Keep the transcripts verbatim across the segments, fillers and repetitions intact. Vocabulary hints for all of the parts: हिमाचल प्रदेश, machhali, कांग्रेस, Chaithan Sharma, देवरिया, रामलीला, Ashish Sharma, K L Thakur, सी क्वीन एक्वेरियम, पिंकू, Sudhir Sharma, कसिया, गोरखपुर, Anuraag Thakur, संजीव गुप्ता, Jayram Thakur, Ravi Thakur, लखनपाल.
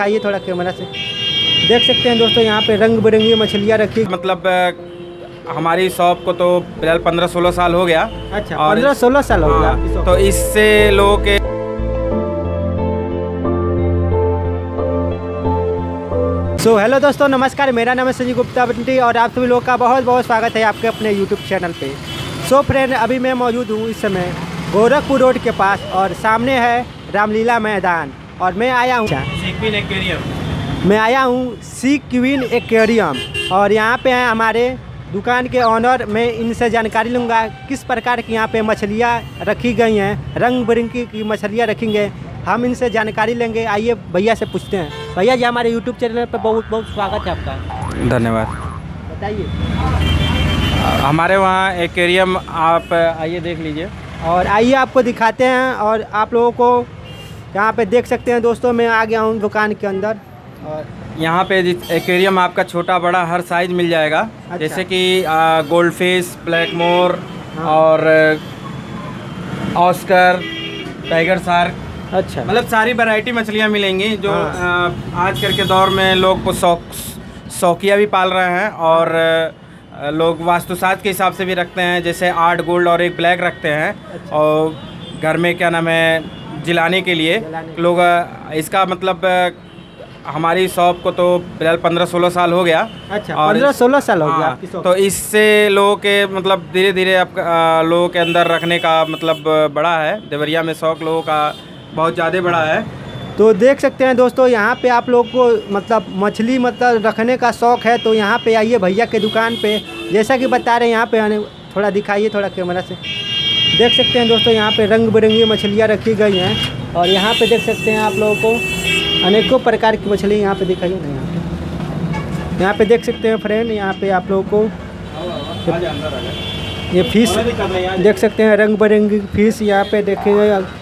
दिखाइए थोड़ा कैमरा से। देख सकते हैं दोस्तों यहाँ पे रंग बिरंगी मछलियाँ रखी। मतलब हमारी शॉप को तो फिलहाल पंद्रह सोलह साल हो गया। अच्छा, पंद्रह सोलह साल हो गया। तो इससे लोगों के सो so, हेलो दोस्तों नमस्कार, मेरा नाम है संजीव गुप्ता और आप सभी लोग का बहुत बहुत स्वागत है आपके अपने यूट्यूब चैनल पे। सो so, फ्रेंड अभी मैं मौजूद हूँ इस समय गोरखपुर रोड के पास और सामने है रामलीला मैदान और मैं आया हूँ सी क्वीन एक्वेरियम। मैं आया हूँ सी क्वीन एक्वेरियम और यहाँ पे हैं हमारे दुकान के ऑनर। मैं इनसे जानकारी लूँगा किस प्रकार की यहाँ पे मछलियाँ रखी गई हैं, रंग बिरंगी की मछलियाँ रखेंगे, हम इनसे जानकारी लेंगे। आइए भैया से पूछते हैं। भैया जी हमारे यूट्यूब चैनल पर बहुत बहुत स्वागत है आपका। धन्यवाद। बताइए हमारे वहाँ एक्वेरियम, आप आइए देख लीजिए और आइए आपको दिखाते हैं। और आप लोगों को यहाँ पे देख सकते हैं दोस्तों, मैं आ गया हूँ दुकान के अंदर और यहाँ पे एक्वेरियम आपका छोटा बड़ा हर साइज मिल जाएगा। अच्छा। जैसे कि गोल्डफिश, ब्लैक मोर, हाँ। और ऑस्कर, टाइगर शार्क, अच्छा मतलब सारी वैरायटी मछलियाँ मिलेंगी जो हाँ। आज कल के दौर में लोग को शौक शौकिया भी पाल रहे हैं और लोग वास्तुशास्त्र के हिसाब से भी रखते हैं। जैसे आठ गोल्ड और एक ब्लैक रखते हैं। अच्छा। और घर में क्या नाम है जिलाने के लिए लोग इसका मतलब हमारी शॉप को तो फिलहाल पंद्रह सोलह साल हो गया। अच्छा, पंद्रह सोलह साल हो गया आपकी शॉप। तो इससे लोगों के मतलब धीरे धीरे आप लोगों के अंदर रखने का मतलब बड़ा है। देवरिया में शौक लोगों का बहुत ज़्यादा बड़ा है। तो देख सकते हैं दोस्तों यहाँ पे आप लोग को मतलब मछली मतलब रखने का शौक़ है तो यहाँ पे आइए भैया के दुकान पे। जैसा कि बता रहे हैं यहाँ पे, थोड़ा दिखाइए थोड़ा कैमरा से। देख सकते हैं दोस्तों यहाँ पे रंग बिरंगी मछलियाँ रखी गई हैं और यहाँ पे देख सकते हैं आप लोगों को अनेकों प्रकार की मछली यहाँ पर दिखाई है। यहाँ पर यहाँ पर देख सकते हैं फ्रेंड, यहाँ पर आप लोगों को ये फिश देख सकते हैं, रंग बिरंगी फिश यहाँ पर देखे गए,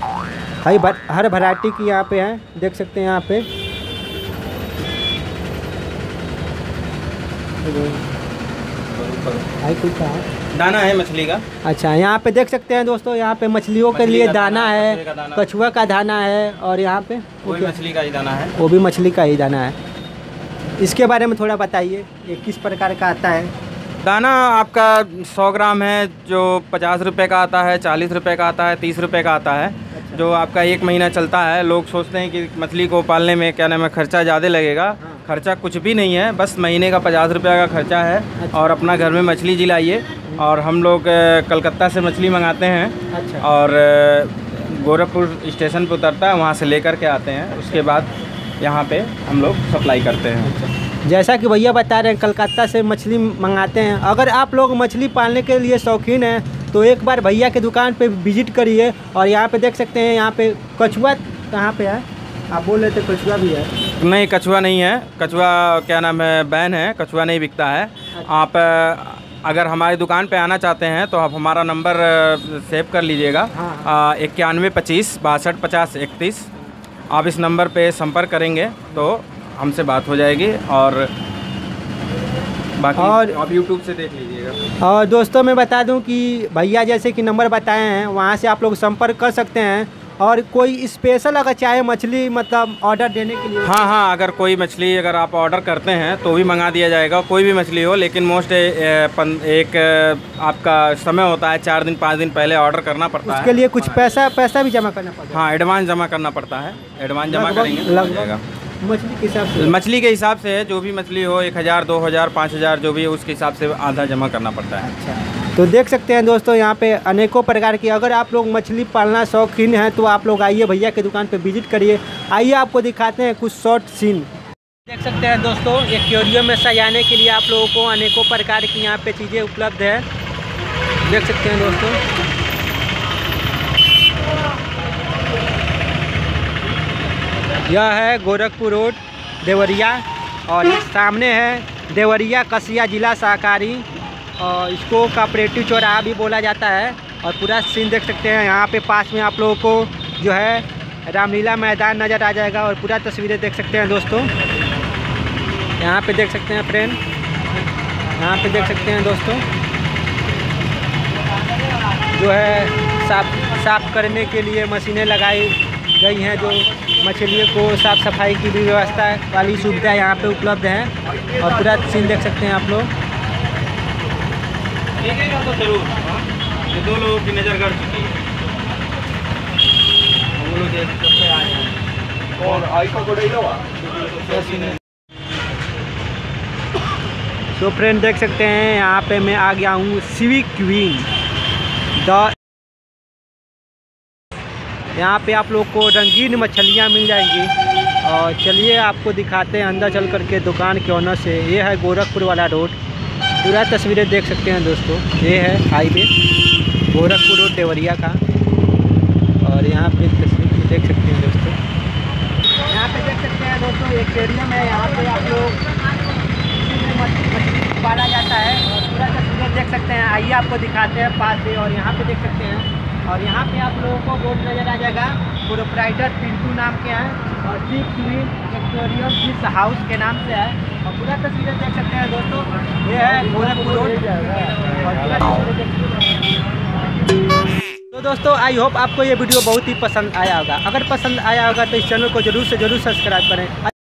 हर भर, हर वैरायटी की यहाँ पे है। देख सकते हैं यहाँ पे दाना है मछली का। अच्छा, यहाँ पे देख सकते हैं दोस्तों यहाँ पे मछलियों के लिए दाना है, कछुआ का दाना है और यहाँ पे वो भी मछली का ही दाना है। वो भी मछली का ही दाना है। इसके बारे में थोड़ा बताइए, ये किस प्रकार का आता है दाना? आपका सौ ग्राम है जो पचास रुपये का आता है, चालीस रुपये का आता है, तीस रुपये का आता है। अच्छा। जो आपका एक महीना चलता है। लोग सोचते हैं कि मछली को पालने में क्या नाम है खर्चा ज़्यादा लगेगा। हाँ। खर्चा कुछ भी नहीं है, बस महीने का पचास रुपये का खर्चा है। अच्छा। और अपना घर में मछली जिलाइए। और हम लोग कलकत्ता से मछली मंगाते हैं। अच्छा। और गोरखपुर स्टेशन पर उतरता है, वहाँ से ले करके आते हैं, उसके बाद यहाँ पे हम लोग सप्लाई करते हैं। जैसा कि भैया बता रहे हैं कलकत्ता से मछली मंगाते हैं। अगर आप लोग मछली पालने के लिए शौकीन हैं तो एक बार भैया के दुकान पे विजिट करिए। और यहाँ पे देख सकते हैं यहाँ पे कछुआ कहाँ पे है, आप बोल रहे थे कछुआ भी है? नहीं, कछुआ नहीं है, कछुआ क्या नाम है बैन है, कछुआ नहीं बिकता है। अच्छा। आप अगर हमारी दुकान पे आना चाहते हैं तो आप हमारा नंबर सेव कर लीजिएगा, इक्यानवे पच्चीस बासठ पचास इकतीस। आप इस नंबर पे संपर्क करेंगे तो हमसे बात हो जाएगी। और बाकी और आप यूट्यूब से देख लीजिएगा। और दोस्तों मैं बता दूं कि भैया जैसे कि नंबर बताए हैं वहां से आप लोग संपर्क कर सकते हैं। और कोई स्पेशल अगर चाहे मछली मतलब ऑर्डर देने के लिए? हाँ हाँ, अगर कोई मछली अगर आप ऑर्डर करते हैं तो भी मंगा दिया जाएगा, कोई भी मछली हो। लेकिन मोस्ट एक आपका समय होता है, चार दिन पाँच दिन पहले ऑर्डर करना पड़ता है। उसके लिए कुछ पैसा पैसा भी जमा करना पड़ता है? हाँ, एडवांस जमा करना पड़ता है। एडवांस जमा करेंगे तो लग जाएगा। मछली के हिसाब से? मछली के हिसाब से है, जो भी मछली हो, एक हज़ार दो हज़ार पाँच हज़ार जो भी है उसके हिसाब से आधा जमा करना पड़ता है। अच्छा। तो देख सकते हैं दोस्तों यहाँ पे अनेकों प्रकार की, अगर आप लोग मछली पालना शौकीन हैं तो आप लोग आइए भैया के दुकान पे विजिट करिए। आइए आपको दिखाते हैं कुछ शॉर्ट सीन। देख सकते हैं दोस्तों एक्वेरियम में सजाने के लिए आप लोगों को अनेकों प्रकार की यहाँ पे चीज़ें उपलब्ध है। देख सकते हैं दोस्तों यह है गोरखपुर रोड देवरिया और सामने है देवरिया कसिया जिला सहकारी और इसको कॉपरेटिव चौराहा भी बोला जाता है। और पूरा सीन देख सकते हैं यहाँ पे पास में आप लोगों को जो है रामलीला मैदान नज़र आ जाएगा और पूरा तस्वीरें देख सकते हैं दोस्तों। यहाँ पे देख सकते हैं फ्रेंड, यहाँ पे देख सकते हैं दोस्तों जो है साफ साफ करने के लिए मशीनें लगाई गई हैं जो मछलियों को साफ़ सफाई की भी व्यवस्था वाली सुविधा यहाँ पे उपलब्ध है और पूरा सीन देख सकते हैं आप लोग। देखेगा तो जरूर, ये दो लोगों की नज़र गड़ चुकी है। तो फ्रेंड देख सकते हैं यहाँ पे मैं आ गया हूँ सी क्वीन द। यहाँ पे आप लोग को रंगीन मछलियाँ मिल जाएंगी और चलिए आपको दिखाते हैं अंदर चल कर के दुकान के ओनर से। ये है गोरखपुर वाला रोड, पूरा तस्वीरें देख सकते हैं दोस्तों। ये है हाईवे गोरखपुर रोड देवरिया का और यहाँ पे तस्वीर देख सकते हैं दोस्तों। यहाँ पे देख सकते हैं दोस्तों एक्वेरियम है, यहाँ पे आप लोग मछली पाला जाता है और पूरा तस्वीरें देख सकते हैं। आइए आपको दिखाते हैं पास से। और यहाँ पे देख सकते हैं और यहाँ पे आप लोगों को बोर्ड नजर आ जाएगा, प्रोपराइटर पिंकू नाम के हैं और सी क्वीन एक्वेरियम fish house के नाम से है। और पूरा तस्वीरें देख सकते हैं दोस्तों। ये है गोरखपुर रोड। तो दोस्तों आई होप आपको ये वीडियो बहुत ही पसंद आया होगा। अगर पसंद आया होगा तो इस चैनल को जरूर से ज़रूर सब्सक्राइब करें।